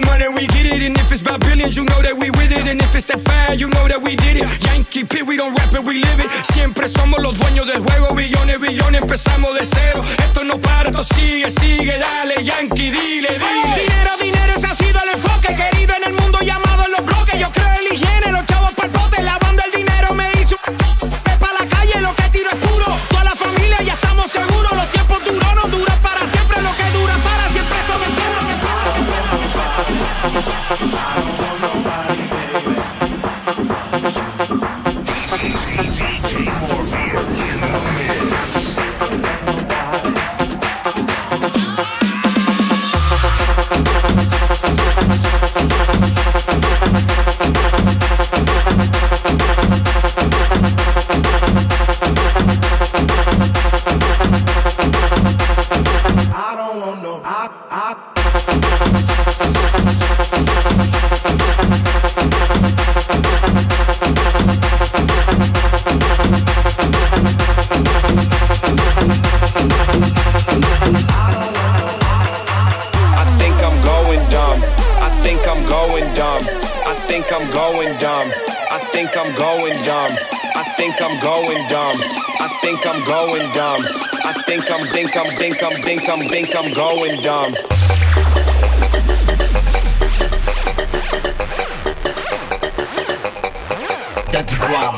that money, we get it. And if it's by billions, you know that we with it. And if it's that fire, you know that we did it. Yankee Pit, we don't rap it, we live it. Siempre somos los dueños del juego. Billones, billones, empezamos de cero. Esto no para, esto sigue, sigue. Dale, Yankee, dile, dile. Dinero, dinero, ese ha sido el enfoque, querido. En el mundo llamado en los bloques. Yo creo en la higiene, los chavos pa'l pote. Lavando el dinero me hizo pa' la calle, lo que tiro es puro. Toda la familia ya estamos seguros. Los tiempos duros no duran para siempre. Lo que dura para siempre son enteros. I don't want nobody, baby. GGG Warriors in the mix. I don't want no, I think I'm going dumb. The drum.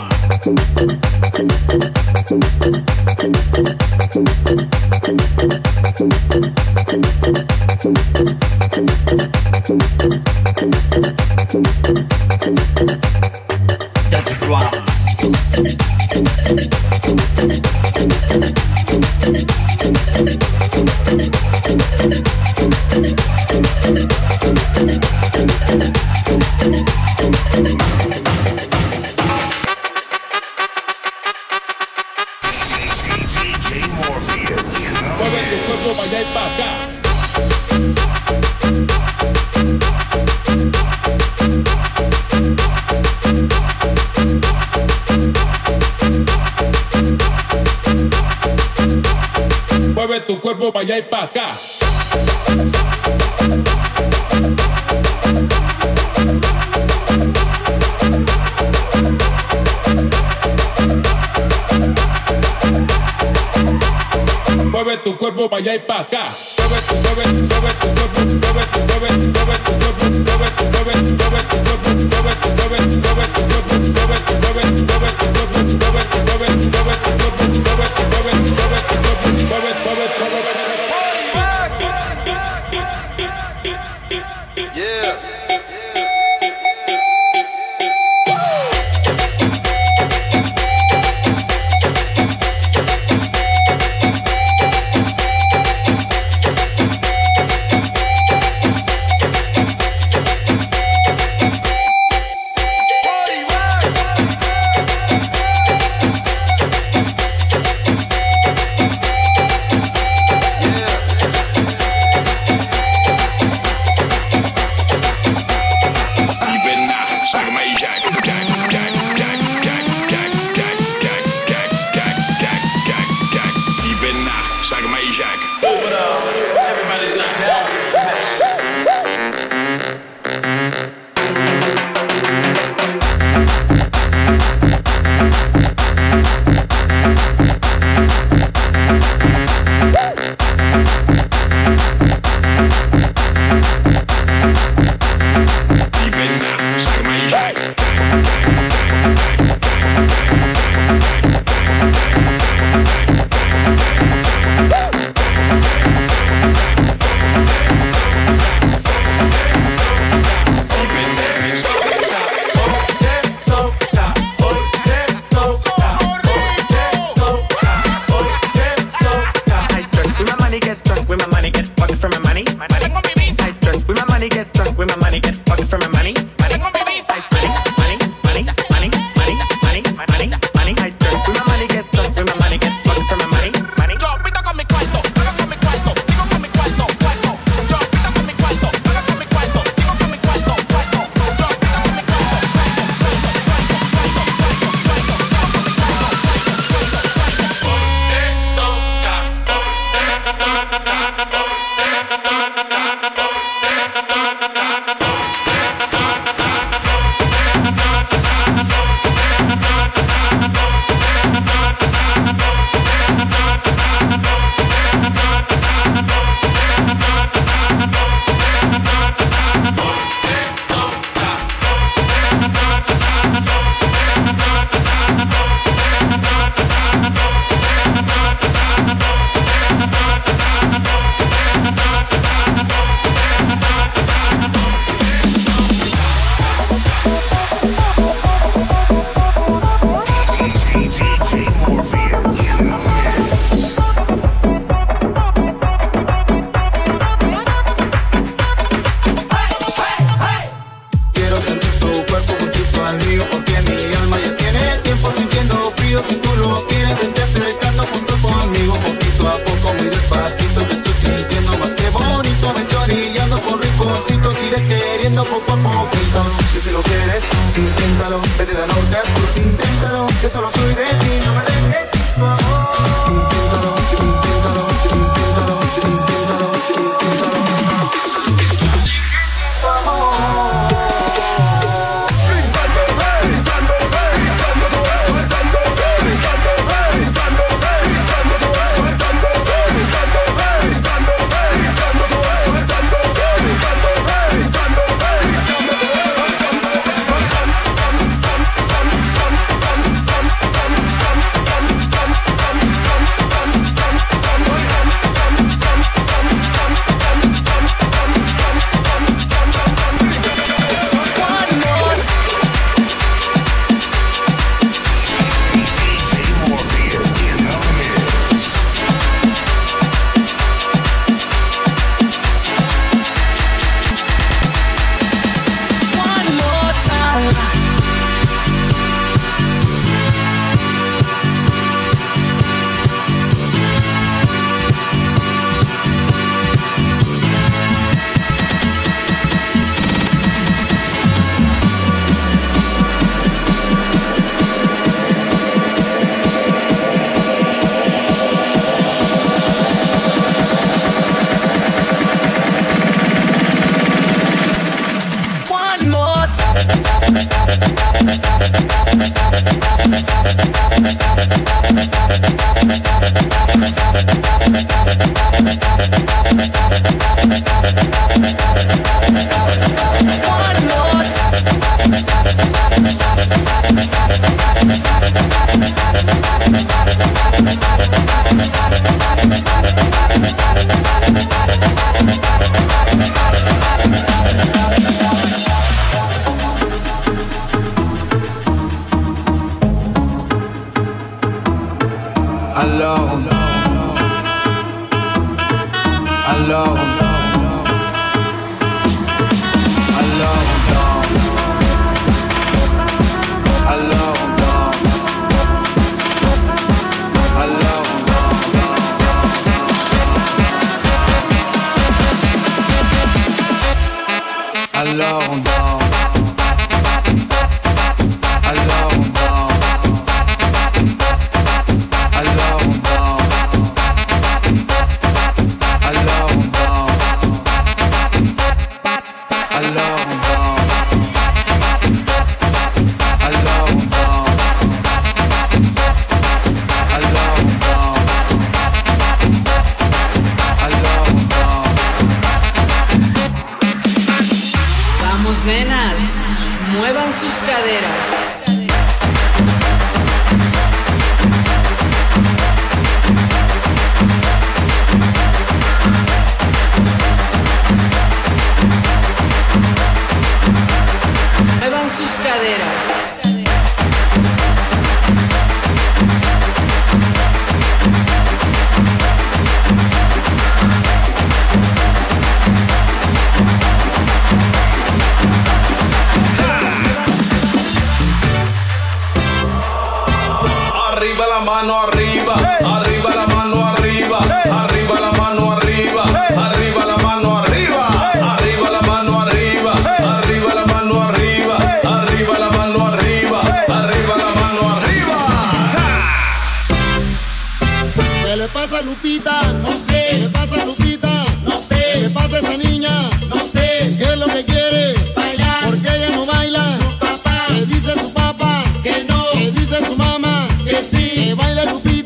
Mueve tu cuerpo para allá y para acá. Mueve tu cuerpo para allá y para acá. Mueve tu cuerpo, queriendo poco a poco. Si si lo quieres, inténtalo, vete de norte a sur. Inténtalo, que solo soy de ti, no me dejes, por favor. Inténtalo, inténtalo, inténtalo, inténtalo, inténtalo. Baila tu pie.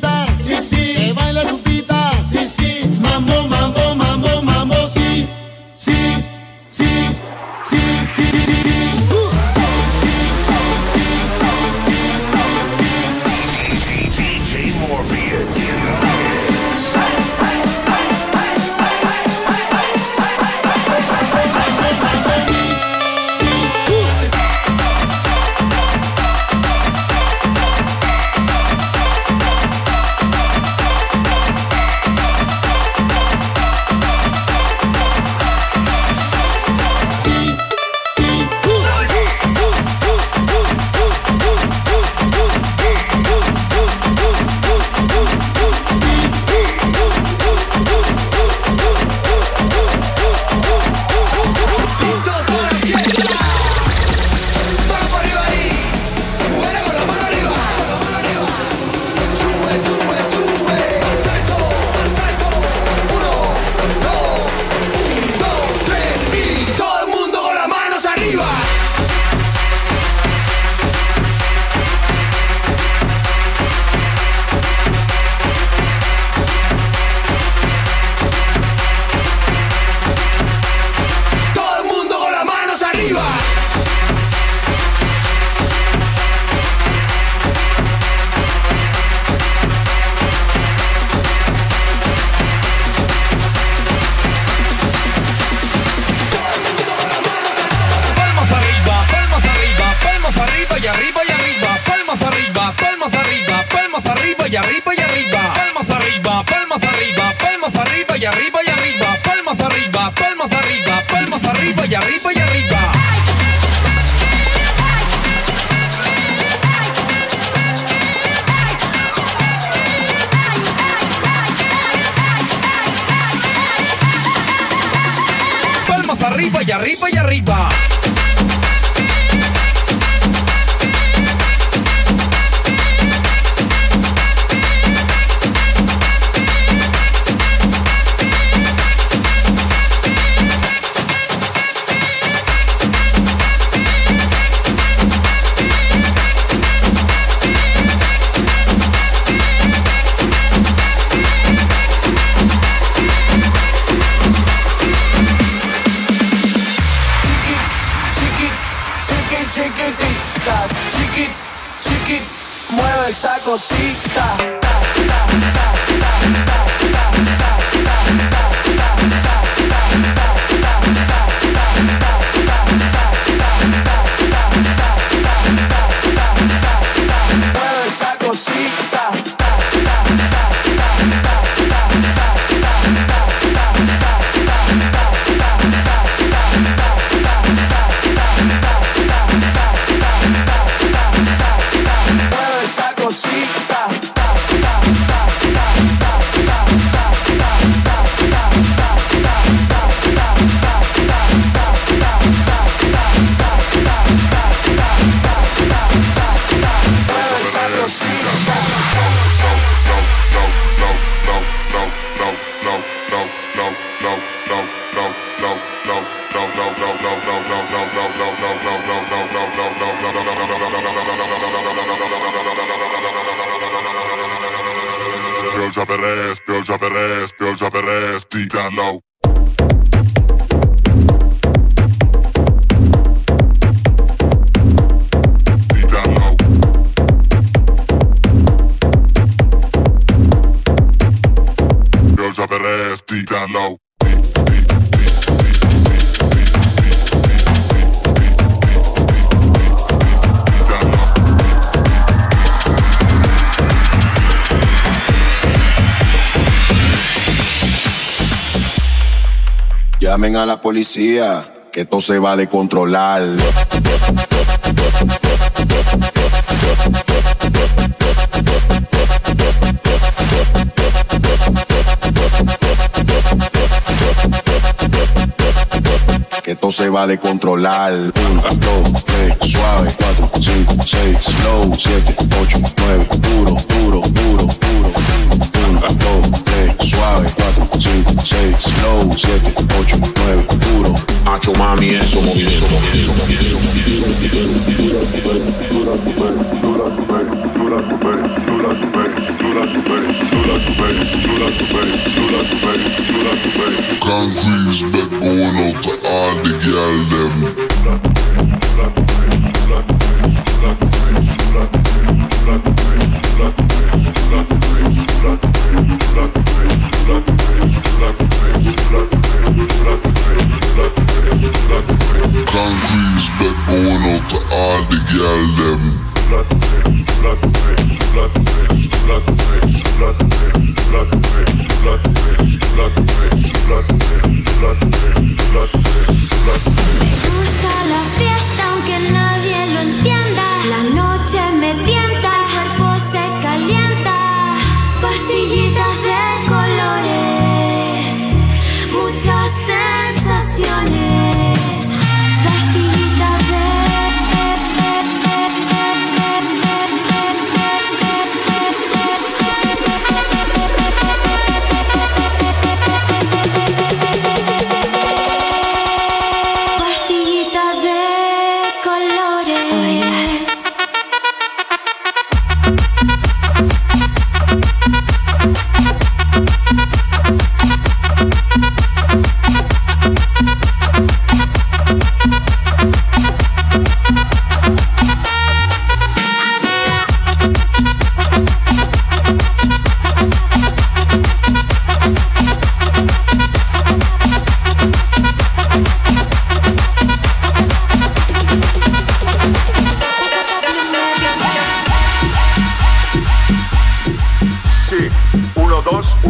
y arriba y arriba, palmas arriba, palmas arriba, palmas arriba y arriba y arriba, palmas arriba, palmas arriba, palmas arriba y arriba y arriba, palmas arriba, palmas arriba, palmas arriba y arriba y arriba. Palmas arriba y arriba y arriba. Chiquitita, chiquit, chiquit, mueve esa cosita. Mueve esa cosita. Girl, drop it ass, girl, drop it ass, deep down low. Girl, drop it ass, deep down low. Llamen a la policía, que esto se va a descontrolar. Que esto se va a descontrolar. 1, 2, 3, suave. 4, 5, 6, slow. 7, 8, 9, duro, duro, duro, duro. 1, 2, 3, suave. 4, 5, 6, slow. 7, 8, 9, duro. Hacho mami, eso movimiento. Concrete is back going out to all the girl them. Concrete is back going out to all the girl them.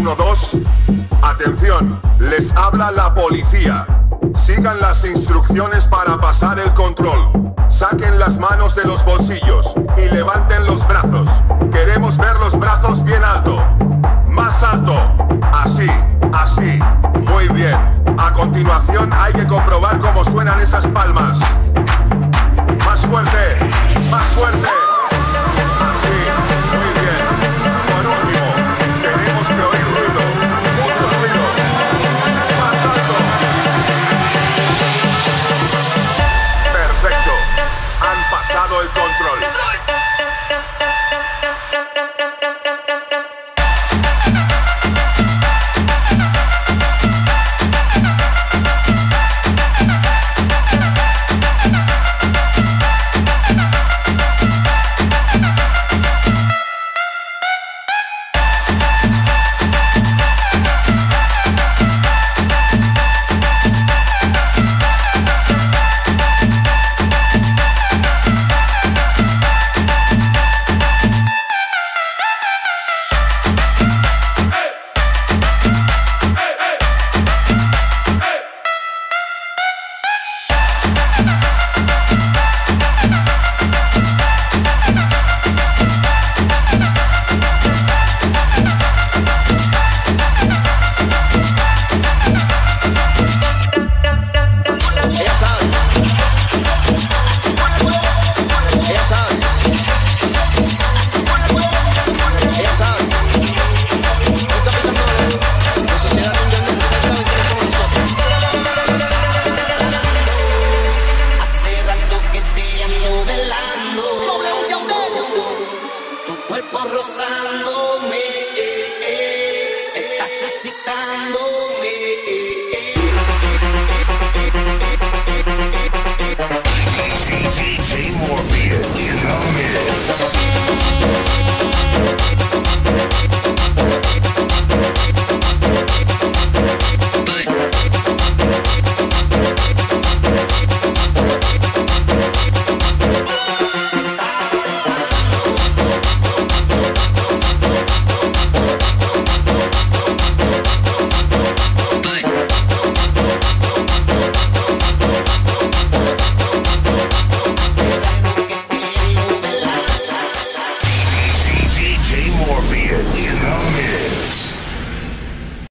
112. Atención, les habla la policía. Sigan las instrucciones para pasar el control. Saquen las manos de los bolsillos y levanten los brazos. Queremos ver los brazos bien alto. Más alto. Así, así. Muy bien. A continuación hay que comprobar cómo suenan esas palmas.